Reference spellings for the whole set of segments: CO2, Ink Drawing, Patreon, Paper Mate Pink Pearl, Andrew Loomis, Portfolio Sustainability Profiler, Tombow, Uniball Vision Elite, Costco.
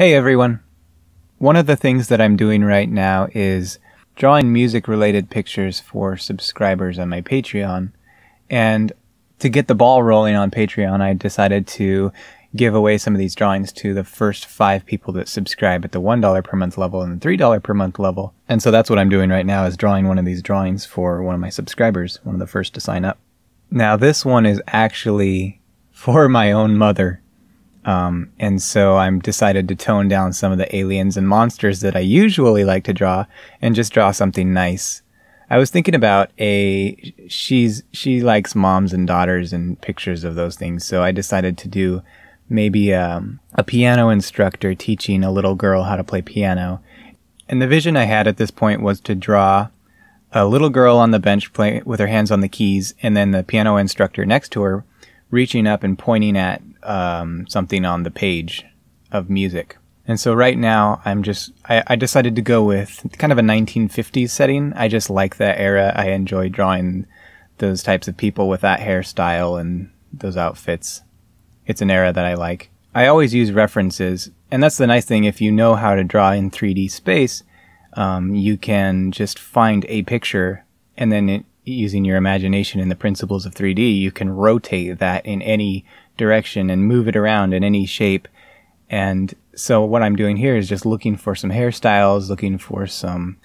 Hey everyone! One of the things that I'm doing right now is drawing music-related pictures for subscribers on my Patreon. And to get the ball rolling on Patreon, I decided to give away some of these drawings to the first 5 people that subscribe at the $1 per month level and the $3 per month level. And so that's what I'm doing right now, is drawing one of these drawings for one of my subscribers, one of the first to sign up. Now this one is actually for my own mother. And so I'm decided to tone down some of the aliens and monsters that I usually like to draw and just draw something nice. I was thinking about she likes moms and daughters and pictures of those things. So I decided to do maybe a piano instructor teaching a little girl how to play piano. And the vision I had at this point was to draw a little girl on the bench playing with her hands on the keys, and then the piano instructor next to her reaching up and pointing at something on the page of music. And so right now I'm just, I decided to go with kind of a 1950s setting. I just like that era. I enjoy drawing those types of people with that hairstyle and those outfits. It's an era that I like. I always use references, and that's the nice thing. If you know how to draw in 3D space, you can just find a picture, and then using your imagination and the principles of 3D, you can rotate that in any direction and move it around in any shape. And so what I'm doing here is just looking for some hairstyles, looking for some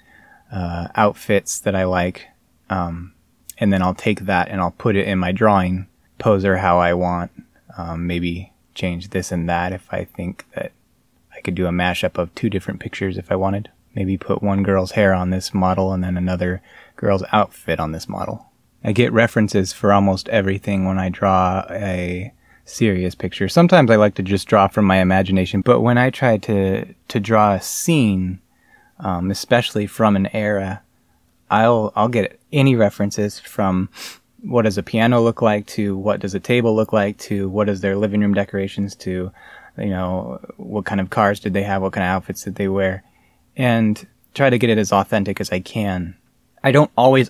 outfits that I like, and then I'll take that and I'll put it in my drawing poser how I want. Maybe change this and that if I think that I could do a mashup of 2 different pictures if I wanted. Maybe put one girl's hair on this model and then another girl's outfit on this model. I get references for almost everything when I draw a serious picture. Sometimes I like to just draw from my imagination, but when I try to draw a scene, especially from an era, I'll get any references from what does a piano look like to what does a table look like to what is their living room decorations to, you know, what kind of cars did they have, what kind of outfits did they wear, and try to get it as authentic as I can. I don't always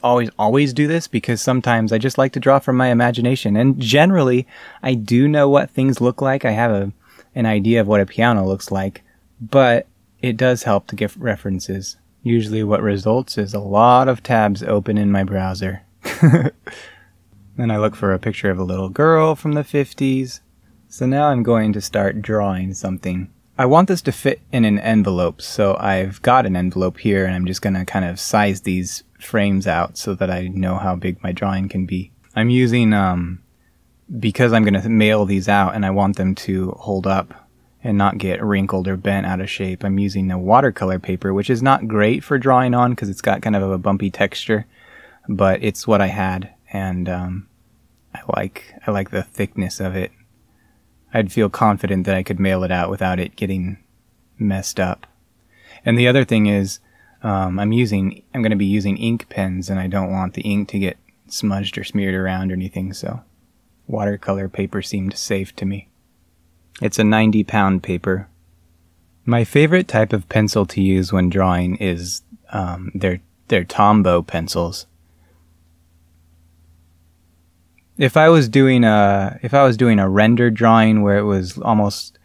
do this, because sometimes I just like to draw from my imagination, and generally I do know what things look like. I have an idea of what a piano looks like, but it does help to give references. Usually what results is a lot of tabs open in my browser. Then I look for a picture of a little girl from the 50s. So now I'm going to start drawing something. I want this to fit in an envelope, so I've got an envelope here, and I'm just going to kind of size these frames out so that I know how big my drawing can be. I'm using, because I'm going to mail these out and I want them to hold up and not get wrinkled or bent out of shape, I'm using the watercolor paper, which is not great for drawing on because it's got kind of a bumpy texture, but it's what I had, and I like the thickness of it. I'd feel confident that I could mail it out without it getting messed up. And the other thing is, I'm going to be using ink pens, and I don't want the ink to get smudged or smeared around or anything, so watercolor paper seemed safe to me. It's a 90-pound paper. My favorite type of pencil to use when drawing is their Tombow pencils. If I was doing a render drawing where it was almost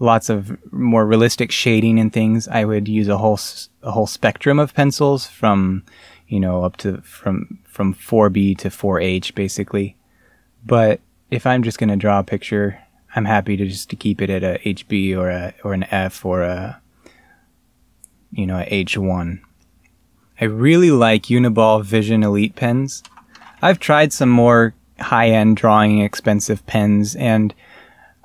lots of more realistic shading and things, I would use a whole spectrum of pencils from, you know, up to from 4B to 4H basically. But if I'm just going to draw a picture, I'm happy to just keep it at a HB or an F or a H1. I really like Uniball Vision Elite pens. I've tried some more high-end drawing expensive pens, and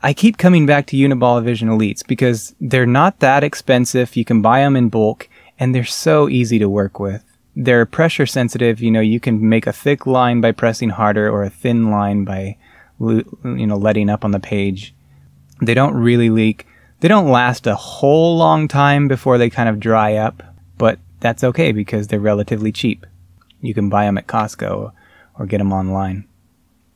I keep coming back to Uniball Vision Elites because they're not that expensive. You can buy them in bulk, and they're so easy to work with. They're pressure sensitive. You know, you can make a thick line by pressing harder or a thin line by, you know, letting up on the page. They don't really leak. They don't last a whole long time before they kind of dry up, but that's okay because they're relatively cheap. You can buy them at Costco or get them online.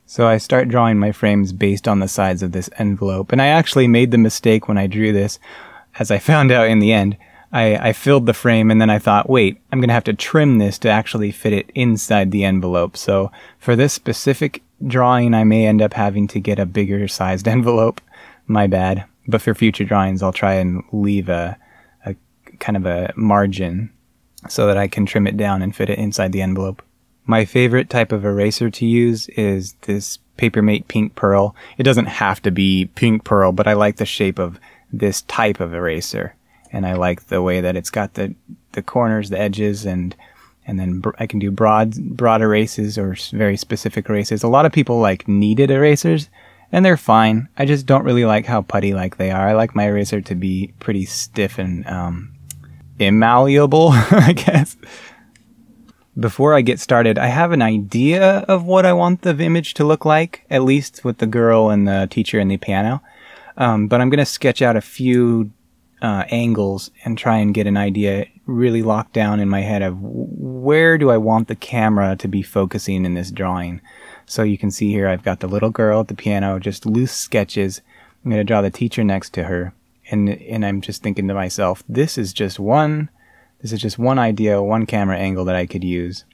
So I start drawing my frames based on the sides of this envelope, and I actually made the mistake when I drew this, as I found out in the end. I filled the frame, and then I thought, wait, I'm going to have to trim this to actually fit it inside the envelope. So for this specific drawing, I may end up having to get a bigger sized envelope. My bad. But for future drawings, I'll try and leave a kind of a margin so that I can trim it down and fit it inside the envelope. My favorite type of eraser to use is this Paper Mate Pink Pearl. It doesn't have to be pink pearl, but I like the shape of this type of eraser. And I like the way that it's got the corners, the edges, and then I can do broad erases or very specific erases. A lot of people like kneaded erasers, and they're fine. I just don't really like how putty-like they are. I like my eraser to be pretty stiff and immalleable, I guess. Before I get started, I have an idea of what I want the image to look like, at least with the girl and the teacher and the piano. But I'm going to sketch out a few angles and try and get an idea really locked down in my head of where do I want the camera to be focusing in this drawing. So you can see here I've got the little girl at the piano, just loose sketches. I'm going to draw the teacher next to her, and I'm just thinking to myself, this is just one idea, one camera angle that I could use.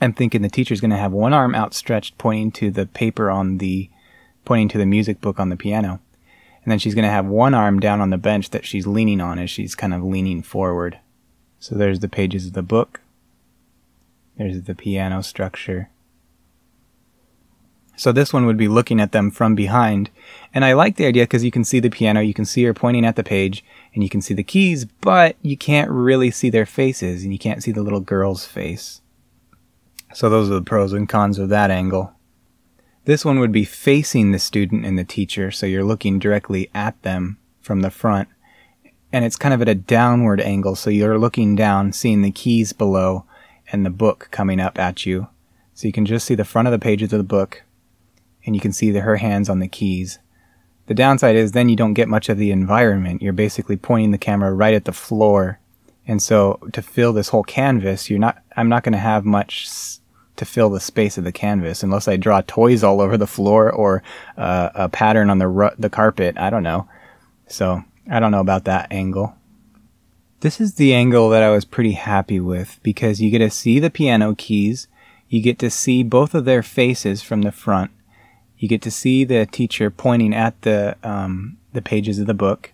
I'm thinking the teacher's going to have one arm outstretched pointing to the music book on the piano. And then she's going to have one arm down on the bench that she's leaning on as she's kind of leaning forward. So there's the pages of the book. There's the piano structure. So this one would be looking at them from behind. And I like the idea because you can see the piano, you can see her pointing at the page, and you can see the keys, but you can't really see their faces, and you can't see the little girl's face. So those are the pros and cons of that angle. This one would be facing the student and the teacher, so you're looking directly at them from the front. And it's kind of at a downward angle, so you're looking down, seeing the keys below, and the book coming up at you. So you can just see the front of the pages of the book, and you can see her hands on the keys. The downside is then you don't get much of the environment. You're basically pointing the camera right at the floor. And so to fill this whole canvas, I'm not going to have much to fill the space of the canvas, unless I draw toys all over the floor or a pattern on the carpet. I don't know. So I don't know about that angle. This is the angle that I was pretty happy with because you get to see the piano keys, you get to see both of their faces from the front, you get to see the teacher pointing at the pages of the book,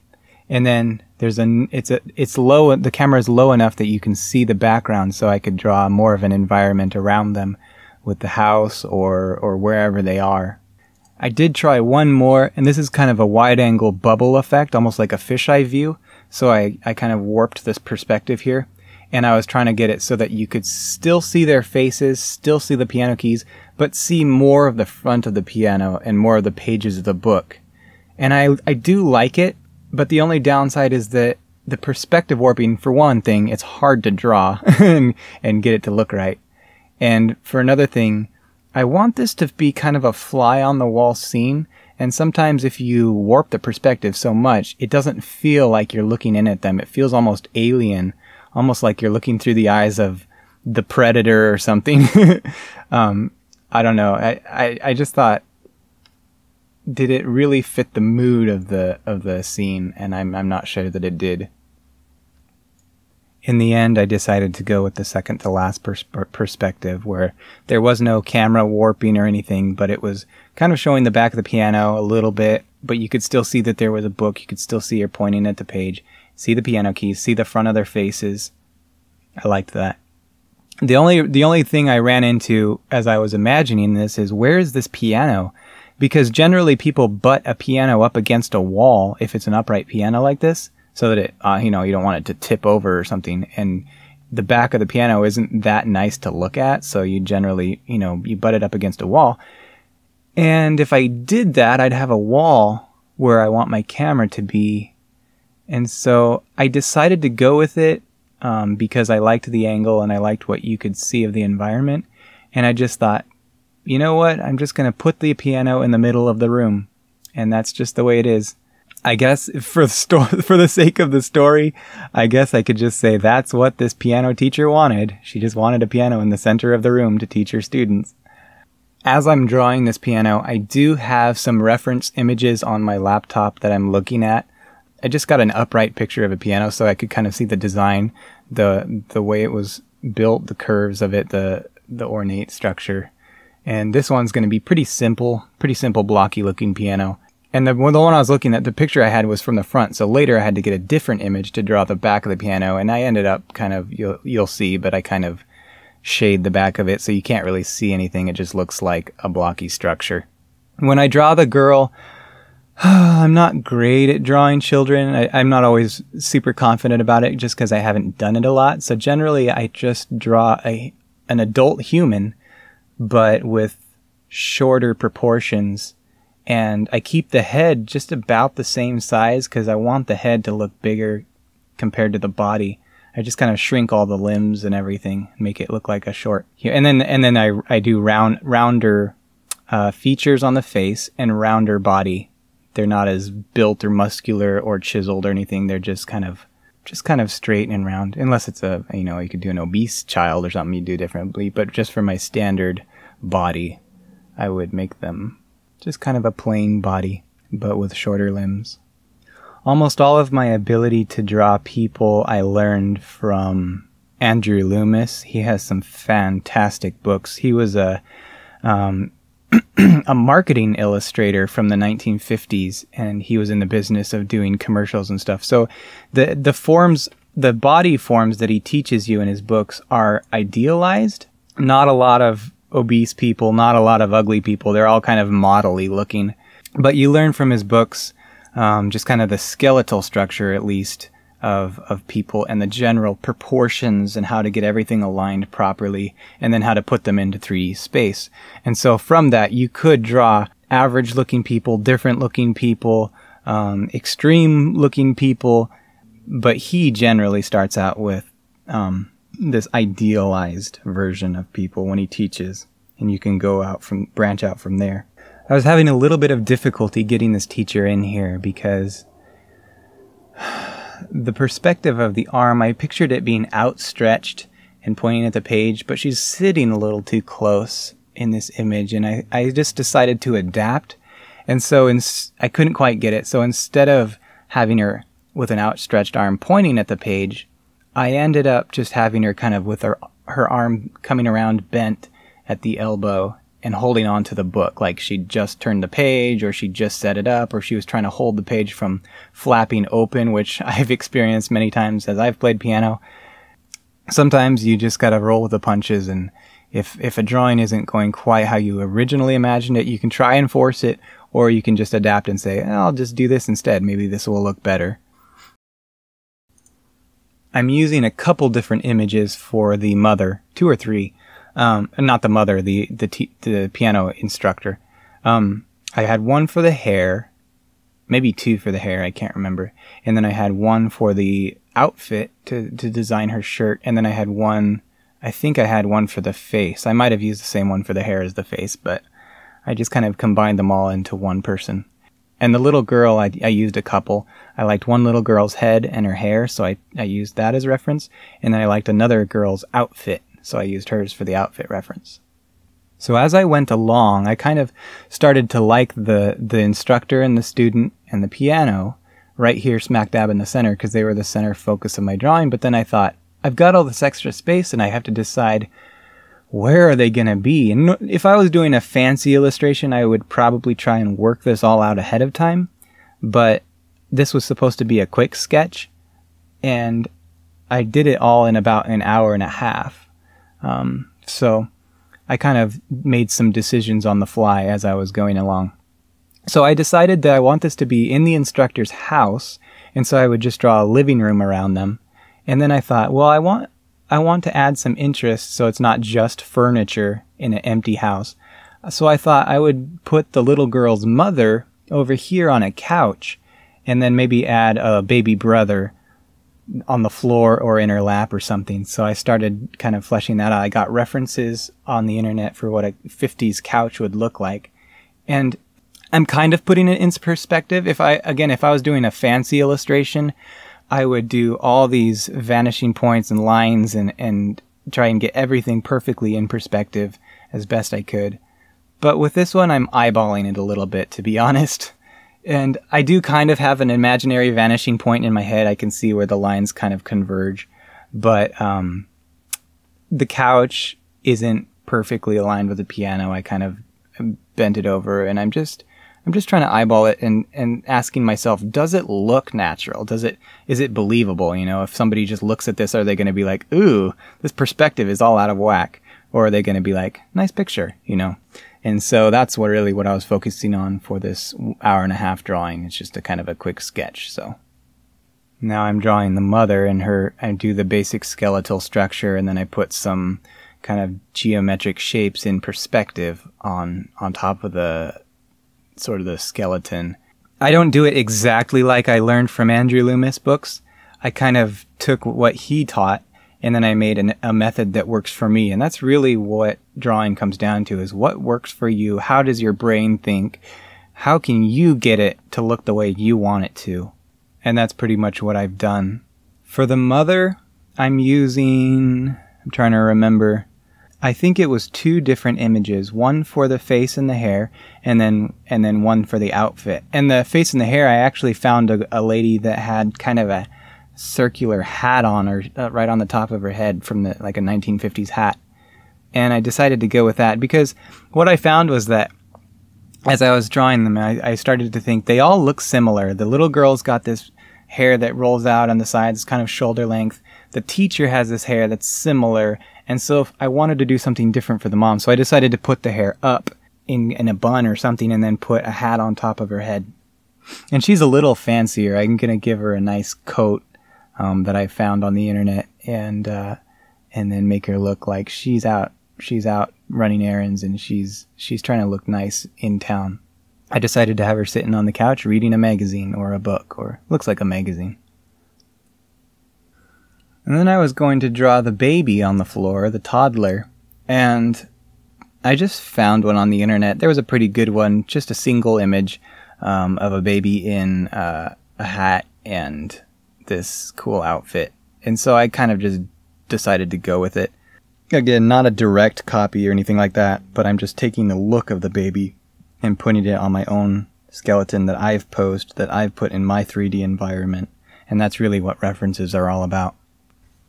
and then the camera is low enough that you can see the background, so I could draw more of an environment around them with the house or wherever they are. I did try one more, and this is kind of a wide angle bubble effect, almost like a fisheye view. So I kind of warped this perspective here, and I was trying to get it so that you could still see their faces, still see the piano keys, but see more of the front of the piano and more of the pages of the book. And I do like it. But the only downside is that the perspective warping, for one thing, it's hard to draw and get it to look right. And for another thing, I want this to be kind of a fly-on-the-wall scene, and sometimes if you warp the perspective so much, it doesn't feel like you're looking in at them. It feels almost alien, almost like you're looking through the eyes of the predator or something. I don't know. I just thought, did it really fit the mood of the scene? And I'm not sure that it did. In the end, I decided to go with the second to last perspective, where there was no camera warping or anything, but it was kind of showing the back of the piano a little bit, but you could still see that there was a book. You could still see her pointing at the page, see the piano keys, see the front of their faces. I liked that. The only thing I ran into as I was imagining this is, where is this piano? Because generally people butt a piano up against a wall if it's an upright piano like this, so that it, you don't want it to tip over or something. And the back of the piano isn't that nice to look at, so you generally, you butt it up against a wall. And if I did that, I'd have a wall where I want my camera to be. And so I decided to go with it because I liked the angle and I liked what you could see of the environment. And I just thought, you know what, I'm just going to put the piano in the middle of the room. And that's just the way it is. I guess for the sake of the story, I guess I could just say that's what this piano teacher wanted. She just wanted a piano in the center of the room to teach her students. As I'm drawing this piano, I do have some reference images on my laptop that I'm looking at. I just got an upright picture of a piano so I could kind of see the design, the way it was built, the curves of it, the ornate structure. And this one's going to be pretty simple blocky looking piano. And the one I was looking at, the picture I had was from the front. So later I had to get a different image to draw the back of the piano. And I ended up kind of, you'll see, but I kind of shade the back of it. So you can't really see anything. It just looks like a blocky structure. When I draw the girl, I'm not great at drawing children. I'm not always super confident about it just because I haven't done it a lot. So generally I just draw an adult human, but with shorter proportions. And I keep the head just about the same size because I want the head to look bigger compared to the body. I just kind of shrink all the limbs and everything, make it look like a short. And then I do rounder features on the face and rounder body. They're not as built or muscular or chiseled or anything. They're just kind of straight and round. Unless it's a, you know, you could do an obese child or something, you do differently. But just for my standard body, I would make them just kind of a plain body, but with shorter limbs. Almost all of my ability to draw people I learned from Andrew Loomis. He has some fantastic books. He was a marketing illustrator from the 1950s, and he was in the business of doing commercials and stuff. So the forms, the body forms that he teaches you in his books are idealized. Not a lot of obese people, not a lot of ugly people. They're all kind of model-y looking. But you learn from his books just kind of the skeletal structure, at least, of people and the general proportions and how to get everything aligned properly and then how to put them into 3D space. And so from that, you could draw average-looking people, different-looking people, extreme-looking people, but he generally starts out with this idealized version of people when he teaches, and you can go out from, branch out from there. I was having a little bit of difficulty getting this teacher in here because the perspective of the arm, I pictured it being outstretched and pointing at the page, but she's sitting a little too close in this image, and I just decided to adapt, and so I couldn't quite get it, so instead of having her with an outstretched arm pointing at the page, I ended up just having her kind of with her arm coming around bent at the elbow and holding on to the book like she'd just turned the page or she'd just set it up or she was trying to hold the page from flapping open, which I've experienced many times as I've played piano. Sometimes you just gotta roll with the punches, and if a drawing isn't going quite how you originally imagined it, you can try and force it, or you can just adapt and say, I'll just do this instead, maybe this will look better. I'm using a couple different images for the mother, 2 or 3. Not the mother, the piano instructor. I had one for the hair, maybe 2 for the hair, I can't remember. And then I had one for the outfit to design her shirt. And then I had one, I think I had one for the face. I might have used the same one for the hair as the face, but I just kind of combined them all into one person. And the little girl, I used a couple. I liked one little girl's head and her hair, so I used that as reference. And then I liked another girl's outfit, so I used hers for the outfit reference. So as I went along, I kind of started to like the instructor and the student and the piano right here smack dab in the center because they were the center focus of my drawing. But then I thought, I've got all this extra space and I have to decide where are they going to be? And if I was doing a fancy illustration, I would probably try and work this all out ahead of time. But this was supposed to be a quick sketch, and I did it all in about an hour and a half. So I kind of made some decisions on the fly as I was going along. So I decided that I want this to be in the instructor's house, and so I would just draw a living room around them. And then I thought, well, I want to add some interest so it's not just furniture in an empty house. So I thought I would put the little girl's mother over here on a couch, and then maybe add a baby brother on the floor or in her lap or something. So I started kind of fleshing that out. I got references on the internet for what a 50s couch would look like. And I'm kind of putting it into perspective. If I was doing a fancy illustration, I would do all these vanishing points and lines and try and get everything perfectly in perspective as best I could. But with this one, I'm eyeballing it a little bit, to be honest. And I do kind of have an imaginary vanishing point in my head. I can see where the lines kind of converge. But the couch isn't perfectly aligned with the piano. I kind of bent it over, and I'm just I'm just trying to eyeball it and asking myself, does it look natural? Does it, is it believable? You know, if somebody just looks at this, are they going to be like, ooh, this perspective is all out of whack? Or are they going to be like, nice picture, you know? And so that's what really what I was focusing on for this hour and a half drawing. It's just a kind of a quick sketch. So now I'm drawing the mother and her, I do the basic skeletal structure, and then I put some kind of geometric shapes in perspective on top of the sort of the skeleton. I don't do it exactly like I learned from Andrew Loomis books. I kind of took what he taught and then I made a method that works for me. And that's really what drawing comes down to, is what works for you? How does your brain think? How can you get it to look the way you want it to? And that's pretty much what I've done. For the mother, I'm using, I'm trying to remember, I think it was 2 different images, one for the face and the hair, and then one for the outfit. And the face and the hair, I actually found a lady that had kind of a circular hat on, or right on the top of her head, from the, like a 1950s hat. And I decided to go with that because what I found was that as I was drawing them, I started to think they all look similar. The little girl's got this hair that rolls out on the sides, kind of shoulder length. The teacher has this hair that's similar. And so I wanted to do something different for the mom. So I decided to put the hair up in a bun or something, and then put a hat on top of her head. And she's a little fancier. I'm going to give her a nice coat that I found on the internet, and then make her look like she's out running errands and she's trying to look nice in town. I decided to have her sitting on the couch reading a magazine or a book, or looks like a magazine. And then I was going to draw the baby on the floor, the toddler, and I just found one on the internet. There was a pretty good one, just a single image of a baby in a hat and this cool outfit. And so I kind of just decided to go with it. Again, not a direct copy or anything like that, but I'm just taking the look of the baby and putting it on my own skeleton that I've posed, that I've put in my 3D environment. And that's really what references are all about.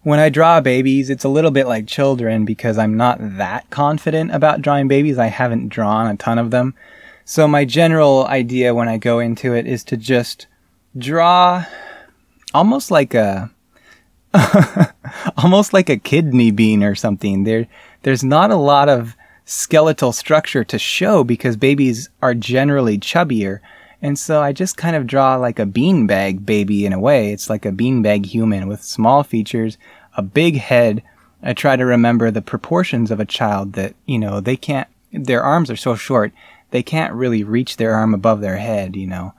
When I draw babies, it's a little bit like children because I'm not that confident about drawing babies. I haven't drawn a ton of them. So my general idea when I go into it is to just draw almost like a almost like a kidney bean or something. There's not a lot of skeletal structure to show because babies are generally chubbier. And so I just kind of draw like a beanbag baby in a way. It's like a beanbag human with small features, a big head. I try to remember the proportions of a child that, you know, they can't, their arms are so short, they can't really reach their arm above their head, you know,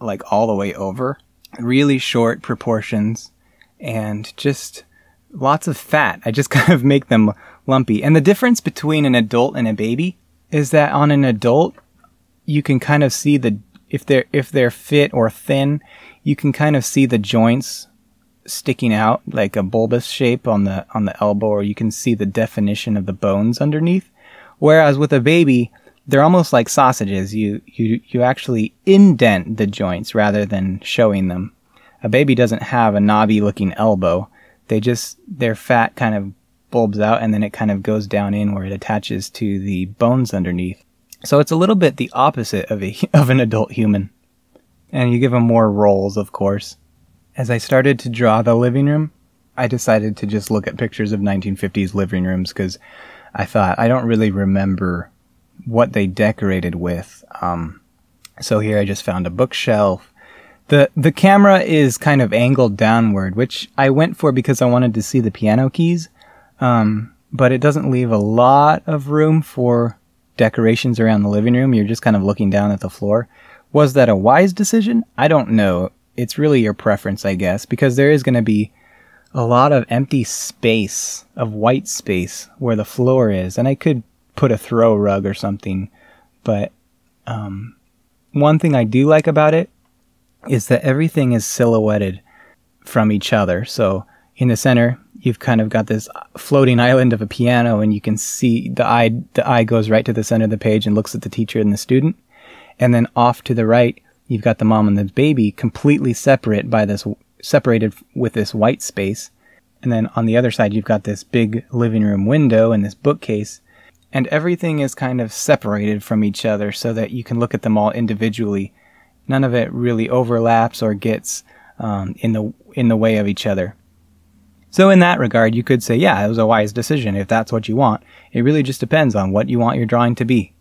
like all the way over. Really short proportions and just lots of fat. I just kind of make them lumpy. And the difference between an adult and a baby is that on an adult, you can kind of see the, if they're fit or thin, you can kind of see the joints sticking out like a bulbous shape on the elbow, or you can see the definition of the bones underneath. Whereas with a baby, they're almost like sausages. You actually indent the joints rather than showing them. A baby doesn't have a knobby looking elbow. They just, their fat kind of bulbs out and then it kind of goes down in where it attaches to the bones underneath. So it's a little bit the opposite of an adult human. And you give them more rolls, of course. As I started to draw the living room, I decided to just look at pictures of 1950s living rooms because I thought, I don't really remember what they decorated with. So here I just found a bookshelf. The camera is kind of angled downward, which I went for because I wanted to see the piano keys. But it doesn't leave a lot of room for decorations around the living room. You're just kind of looking down at the floor. Was that a wise decision? I don't know. It's really your preference, I guess, because there is going to be a lot of empty space, of white space, where the floor is. And I could put a throw rug or something. But one thing I do like about it is that everything is silhouetted from each other. So in the center, you've kind of got this floating island of a piano, and you can see the eye goes right to the center of the page and looks at the teacher and the student. And then off to the right, you've got the mom and the baby completely separated with this white space. And then on the other side, you've got this big living room window and this bookcase. and everything is kind of separated from each other so that you can look at them all individually. None of it really overlaps or gets in the way of each other. So in that regard, you could say, yeah, it was a wise decision if that's what you want. It really just depends on what you want your drawing to be.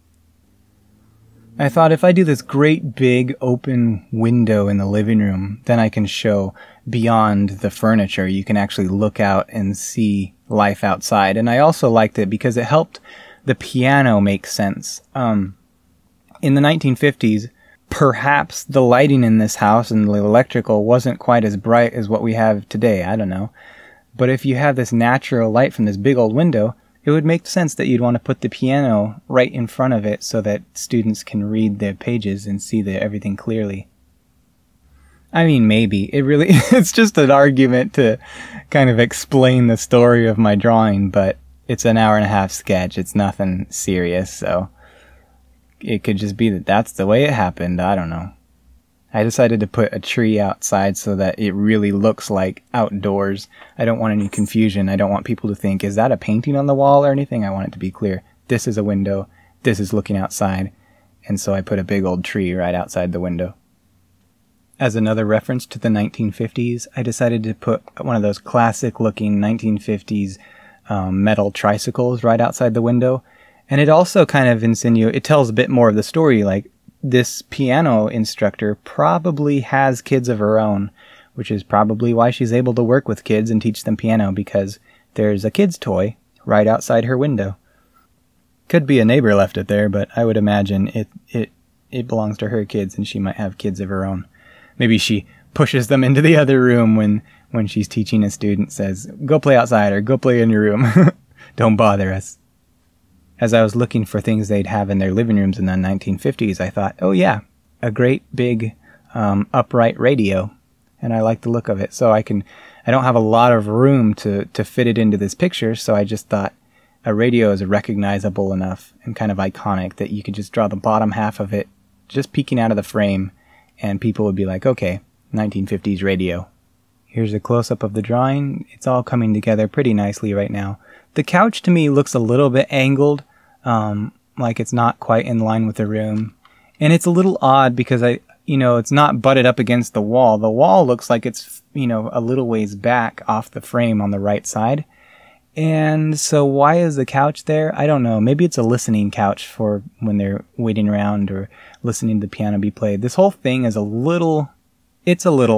I thought if I do this great big open window in the living room, then I can show beyond the furniture. You can actually look out and see life outside. And I also liked it because it helped the piano make sense. In the 1950s, perhaps the lighting in this house and the electrical wasn't quite as bright as what we have today. I don't know. But if you have this natural light from this big old window, it would make sense that you'd want to put the piano right in front of it so that students can read their pages and see everything clearly. I mean, maybe. It's just an argument to kind of explain the story of my drawing, but it's an hour-and-a-half sketch. It's nothing serious, so it could just be that that's the way it happened. I don't know. I decided to put a tree outside so that it really looks like outdoors. I don't want any confusion. I don't want people to think, is that a painting on the wall or anything? I want it to be clear. This is a window. This is looking outside. And so I put a big old tree right outside the window. As another reference to the 1950s, I decided to put one of those classic looking 1950s metal tricycles right outside the window. And it also kind of insinuates, it tells a bit more of the story, like, this piano instructor probably has kids of her own, which is probably why she's able to work with kids and teach them piano, because there's a kid's toy right outside her window. Could be a neighbor left it there, but I would imagine it belongs to her kids and she might have kids of her own. Maybe she pushes them into the other room when she's teaching a student, says, go play outside or go play in your room. Don't bother us. As I was looking for things they'd have in their living rooms in the 1950s, I thought, oh yeah, a great big upright radio, and I like the look of it. So I don't have a lot of room to fit it into this picture, so I just thought a radio is recognizable enough and kind of iconic that you could just draw the bottom half of it just peeking out of the frame, and people would be like, okay, 1950s radio. Here's a close-up of the drawing. It's all coming together pretty nicely right now. The couch to me looks a little bit angled, like it's not quite in line with the room. And it's a little odd because it's not butted up against the wall. The wall looks like it's, a little ways back off the frame on the right side. And so why is the couch there? I don't know. Maybe it's a listening couch for when they're waiting around or listening to the piano be played. This whole thing is a little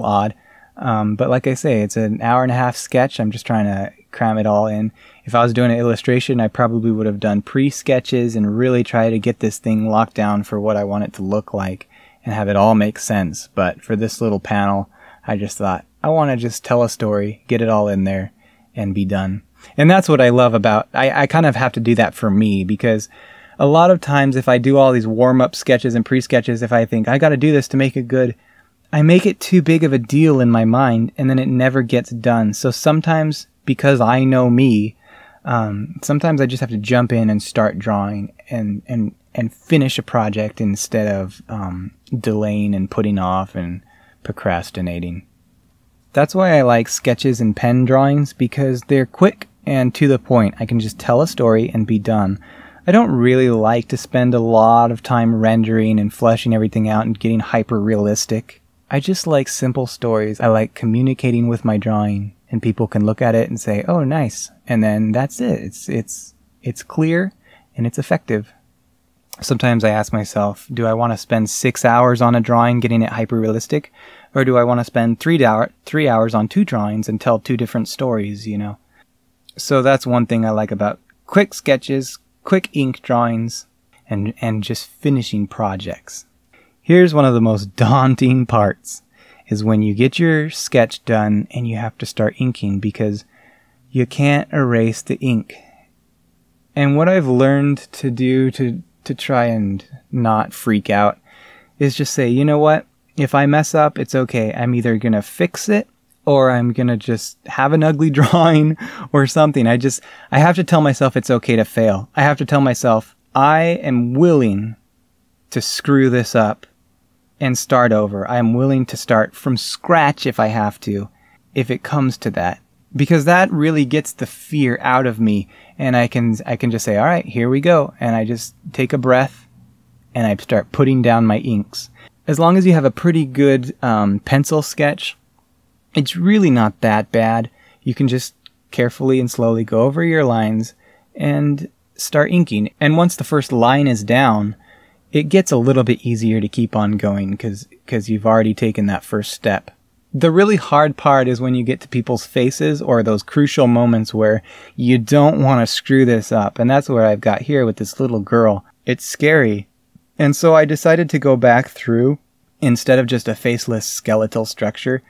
odd. But like I say, it's an hour-and-a-half sketch. I'm just trying to cram it all in. If I was doing an illustration, I probably would have done pre-sketches and really try to get this thing locked down for what I want it to look like and have it all make sense. But for this little panel, I just thought, I want to just tell a story, get it all in there, and be done. And that's what I love about... I kind of have to do that for me, because a lot of times if I do all these warm-up sketches and pre-sketches, if I think, I got to do this to make it good, I make it too big of a deal in my mind, and then it never gets done. So sometimes, because I know me, sometimes I just have to jump in and start drawing and finish a project instead of delaying and putting off and procrastinating. That's why I like sketches and pen drawings, because they're quick and to the point. I can just tell a story and be done. I don't really like to spend a lot of time rendering and fleshing everything out and getting hyper-realistic. I just like simple stories. I like communicating with my drawing, and people can look at it and say, oh, nice. And then that's it. It's clear and it's effective. Sometimes I ask myself, do I want to spend 6 hours on a drawing getting it hyper-realistic? Or do I want to spend three hours on 2 drawings and tell 2 different stories, So that's one thing I like about quick sketches, quick ink drawings, and just finishing projects. Here's one of the most daunting parts, is when you get your sketch done and you have to start inking, because you can't erase the ink. And what I've learned to do to try and not freak out is just say, you know what, if I mess up, it's okay. I'm either going to fix it or I'm going to just have an ugly drawing or something. I have to tell myself it's okay to fail. I have to tell myself I am willing to screw this up and start over. I'm willing to start from scratch if I have to, if it comes to that. because that really gets the fear out of me, and I can just say, all right, here we go, and I just take a breath and I start putting down my inks. As long as you have a pretty good pencil sketch, it's really not that bad. You can just carefully and slowly go over your lines and start inking. And once the first line is down, it gets a little bit easier to keep on going because you've already taken that first step. The really hard part is when you get to people's faces or those crucial moments where you don't want to screw this up. And that's where I've got here with this little girl. It's scary. And so I decided to go back through, instead of just a faceless skeletal structure,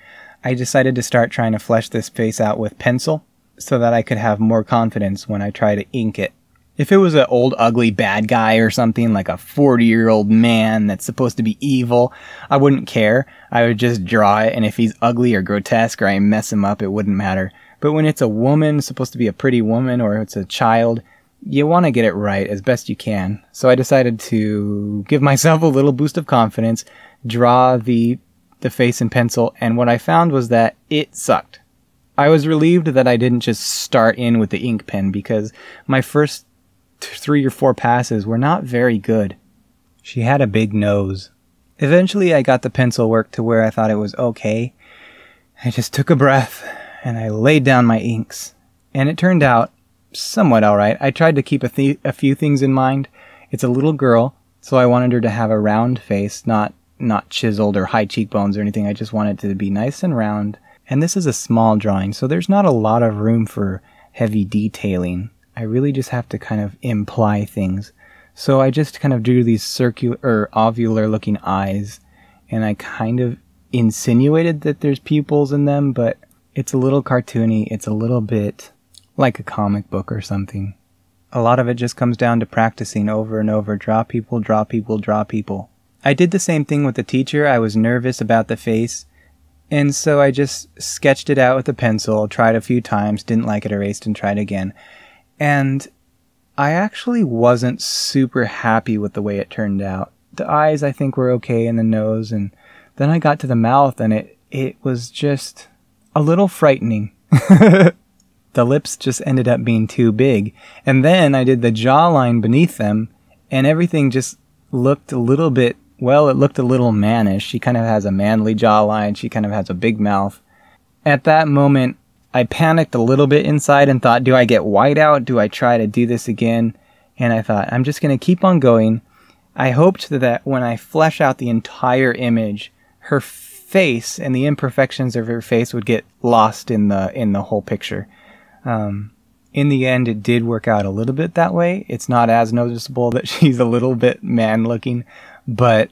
I decided to start trying to flesh this face out with pencil so that I could have more confidence when I try to ink it. If it was an old ugly bad guy or something, like a 40-year-old man that's supposed to be evil, I wouldn't care. I would just draw it, and if he's ugly or grotesque or I mess him up, it wouldn't matter. But when it's a woman, supposed to be a pretty woman, or it's a child, you want to get it right as best you can. So I decided to give myself a little boost of confidence, draw the face in pencil, and what I found was that it sucked. I was relieved that I didn't just start in with the ink pen, because my first 3 or 4 passes were not very good. She had a big nose. Eventually I got the pencil work to where I thought it was okay. I just took a breath and I laid down my inks. And it turned out somewhat alright. I tried to keep a few things in mind. It's a little girl, so I wanted her to have a round face, not chiseled or high cheekbones or anything. I just wanted it to be nice and round. And this is a small drawing, so there's not a lot of room for heavy detailing. I really just have to kind of imply things. So I just kind of drew these circular or ovular looking eyes, and I kind of insinuated that there's pupils in them, but it's a little cartoony, it's a little bit like a comic book or something. A lot of it just comes down to practicing over and over. Draw people, draw people, draw people. I did the same thing with the teacher. I was nervous about the face, and so I just sketched it out with a pencil, tried a few times, didn't like it, erased, and tried again. And I actually wasn't super happy with the way it turned out. The eyes, I think, were okay, and the nose, and then I got to the mouth, and it was just a little frightening. The lips just ended up being too big. And then I did the jawline beneath them, and everything just looked a little bit, well, it looked a little mannish. She kind of has a manly jawline. She kind of has a big mouth. At that moment, I panicked a little bit inside and thought, do I get white out? Do I try to do this again? And I thought, I'm just going to keep on going. I hoped that when I flesh out the entire image, her face and the imperfections of her face would get lost in the whole picture. In the end, it did work out a little bit that way. It's not as noticeable that she's a little bit man-looking, but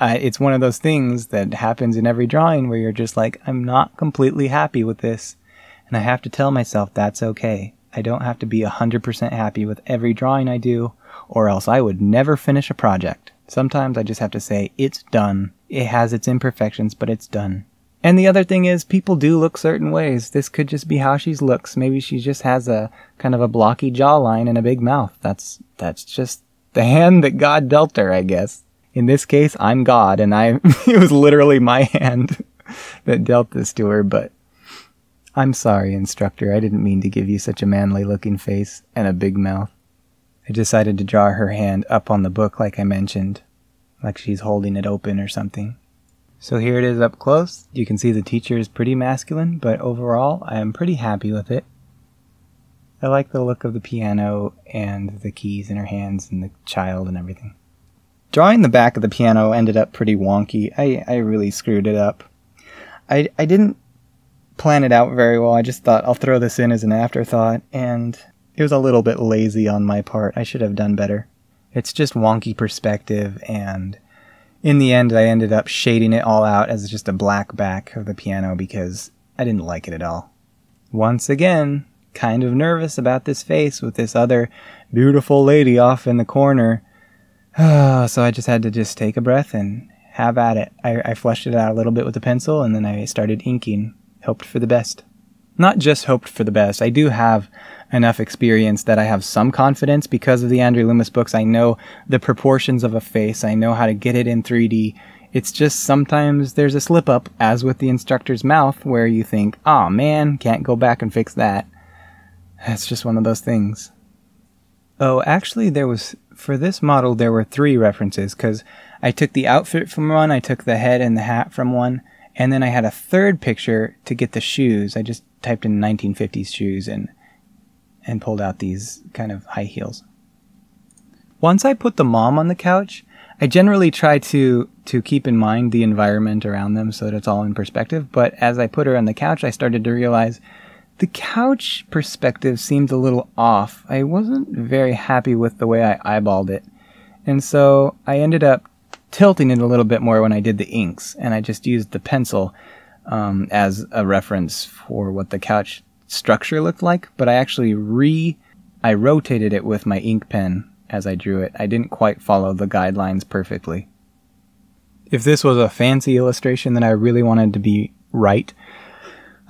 it's one of those things that happens in every drawing where you're just like, I'm not completely happy with this. And I have to tell myself that's okay. I don't have to be 100% happy with every drawing I do, or else I would never finish a project. Sometimes I just have to say, it's done. It has its imperfections, but it's done. And the other thing is, people do look certain ways. This could just be how she looks. Maybe she just has a kind of a blocky jawline and a big mouth. That's just the hand that God dealt her, I guess. In this case, I'm God, and it was literally my hand that dealt this to her, but I'm sorry, instructor. I didn't mean to give you such a manly-looking face and a big mouth. I decided to draw her hand up on the book like I mentioned, like she's holding it open or something. So here it is up close. You can see the teacher is pretty masculine, but overall, I am pretty happy with it. I like the look of the piano and the keys in her hands and the child and everything. Drawing the back of the piano ended up pretty wonky. I really screwed it up. I didn't plan it out very well. I just thought, I'll throw this in as an afterthought, and it was a little bit lazy on my part. I should have done better. It's just wonky perspective, and in the end, I ended up shading it all out as just a black back of the piano because I didn't like it at all. Once again, kind of nervous about this face with this other beautiful lady off in the corner. So I just had to just take a breath and have at it. I fleshed it out a little bit with a pencil, and then I started inking. Hoped for the best. Not just hoped for the best. I do have enough experience that I have some confidence because of the Andrew Loomis books. I know the proportions of a face. I know how to get it in 3D. It's just sometimes there's a slip up, as with the instructor's mouth, where you think, "Aw, man, can't go back and fix that." That's just one of those things. Oh, actually there was, for this model, there were 3 references, because I took the outfit from one, I took the head and the hat from one, and then I had a third picture to get the shoes. I just typed in 1950s shoes and pulled out these kind of high heels. Once I put the mom on the couch, I generally try to keep in mind the environment around them so that it's all in perspective, but as I put her on the couch, I started to realize the couch perspective seemed a little off. I wasn't very happy with the way I eyeballed it, and so I ended up tilting it a little bit more when I did the inks, and I just used the pencil as a reference for what the couch structure looked like, but I actually I rotated it with my ink pen as I drew it. I didn't quite follow the guidelines perfectly. If this was a fancy illustration that I really wanted to be right,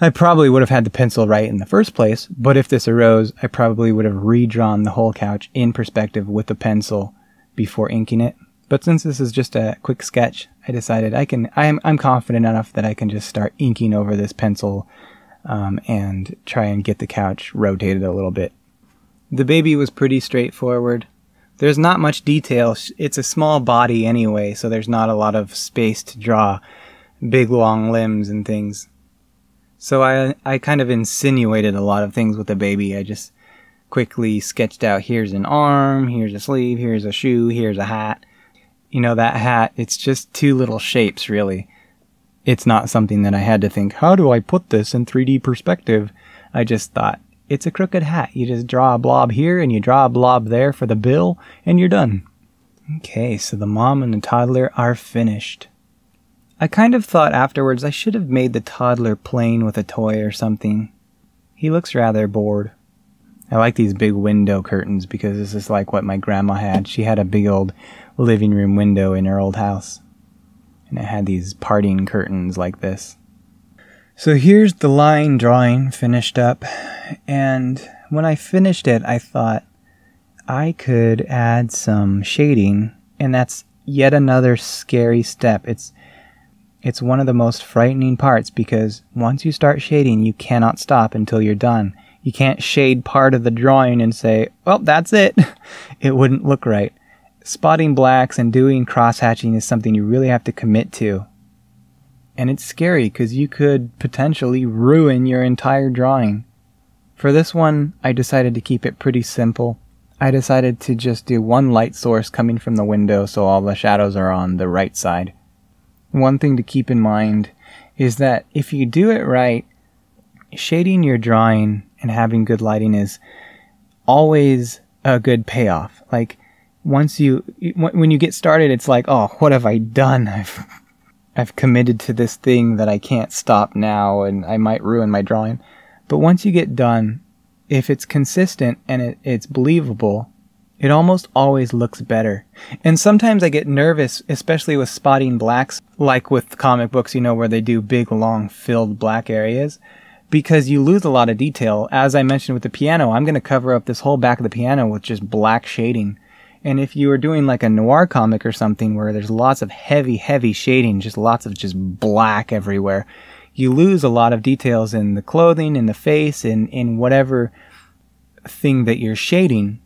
I probably would have had the pencil right in the first place, but if this arose, I probably would have redrawn the whole couch in perspective with the pencil before inking it. But since this is just a quick sketch, I decided I'm confident enough that I can just start inking over this pencil and try and get the couch rotated a little bit. The baby was pretty straightforward. There's not much detail. It's a small body anyway, so there's not a lot of space to draw big long limbs and things. So I kind of insinuated a lot of things with the baby. I just quickly sketched out, here's an arm, here's a sleeve, here's a shoe, here's a hat. You know, that hat, it's just 2 little shapes, really. It's not something that I had to think, how do I put this in 3D perspective? I just thought, it's a crooked hat. You just draw a blob here and you draw a blob there for the bill, and you're done. Okay, so the mom and the toddler are finished. I kind of thought afterwards I should have made the toddler playing with a toy or something. He looks rather bored. I like these big window curtains because this is like what my grandma had. She had a big old living room window in her old house, and it had these parting curtains like this. So here's the line drawing finished up, and when I finished it, I thought I could add some shading, and that's yet another scary step. It's one of the most frightening parts, because once you start shading, you cannot stop until you're done. You can't shade part of the drawing and say, well, that's it. It wouldn't look right. Spotting blacks and doing cross-hatching is something you really have to commit to. And it's scary because you could potentially ruin your entire drawing. For this one, I decided to keep it pretty simple. I decided to just do one light source coming from the window so all the shadows are on the right side. One thing to keep in mind is that if you do it right, shading your drawing and having good lighting is always a good payoff. Like, when you get started, it's like, oh, what have I done? I've committed to this thing that I can't stop now, and I might ruin my drawing. But once you get done, if it's consistent and it's believable, it almost always looks better. And sometimes I get nervous, especially with spotting blacks, like with comic books, you know, where they do big, long, filled black areas, because you lose a lot of detail. As I mentioned with the piano, I'm going to cover up this whole back of the piano with just black shading. And if you were doing like a noir comic or something where there's lots of heavy, heavy shading, just lots of just black everywhere, you lose a lot of details in the clothing, in the face, in whatever thing that you're shading.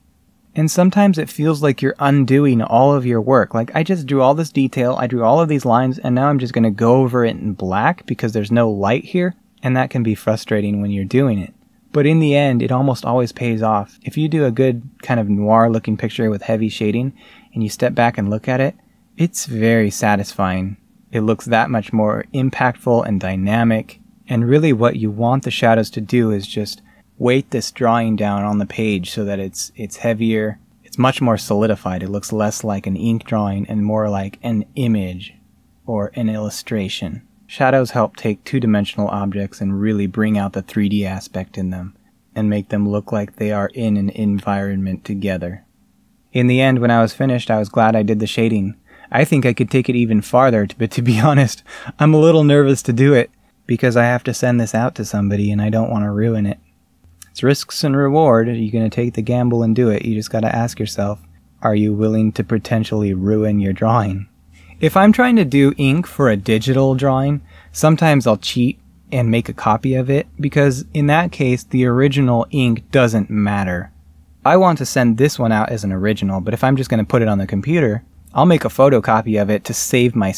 And sometimes it feels like you're undoing all of your work. Like, I just drew all this detail, I drew all of these lines, and now I'm just going to go over it in black because there's no light here. And that can be frustrating when you're doing it. But in the end, it almost always pays off. If you do a good kind of noir-looking picture with heavy shading, and you step back and look at it, it's very satisfying. It looks that much more impactful and dynamic. And really what you want the shadows to do is just weight this drawing down on the page so that it's heavier. It's much more solidified. It looks less like an ink drawing and more like an image or an illustration. Shadows help take two-dimensional objects and really bring out the 3D aspect in them and make them look like they are in an environment together. In the end, when I was finished, I was glad I did the shading. I think I could take it even farther, but to be honest, I'm a little nervous to do it because I have to send this out to somebody and I don't want to ruin it. It's risks and reward. Are you going to take the gamble and do it? You just got to ask yourself, are you willing to potentially ruin your drawing? If I'm trying to do ink for a digital drawing, sometimes I'll cheat and make a copy of it, because in that case the original ink doesn't matter. I want to send this one out as an original, but if I'm just going to put it on the computer, I'll make a photocopy of it to save my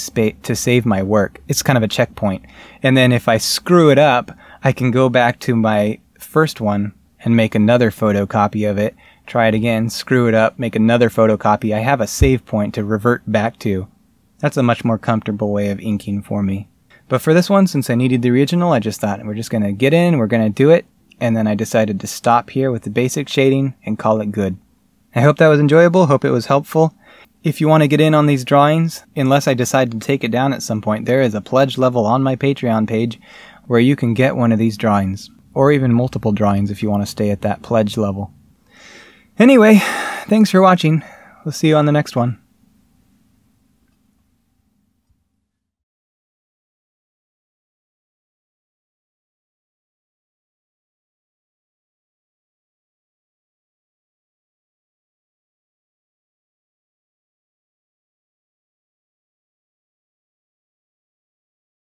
work. It's kind of a checkpoint. And then if I screw it up, I can go back to my first one and make another photocopy of it, try it again, screw it up, make another photocopy. I have a save point to revert back to. That's a much more comfortable way of inking for me. But for this one, since I needed the original, I just thought we're just going to get in, we're going to do it, and then I decided to stop here with the basic shading and call it good. I hope that was enjoyable, hope it was helpful. If you want to get in on these drawings, unless I decide to take it down at some point, there is a pledge level on my Patreon page where you can get one of these drawings, or even multiple drawings if you want to stay at that pledge level. Anyway, thanks for watching. We'll see you on the next one.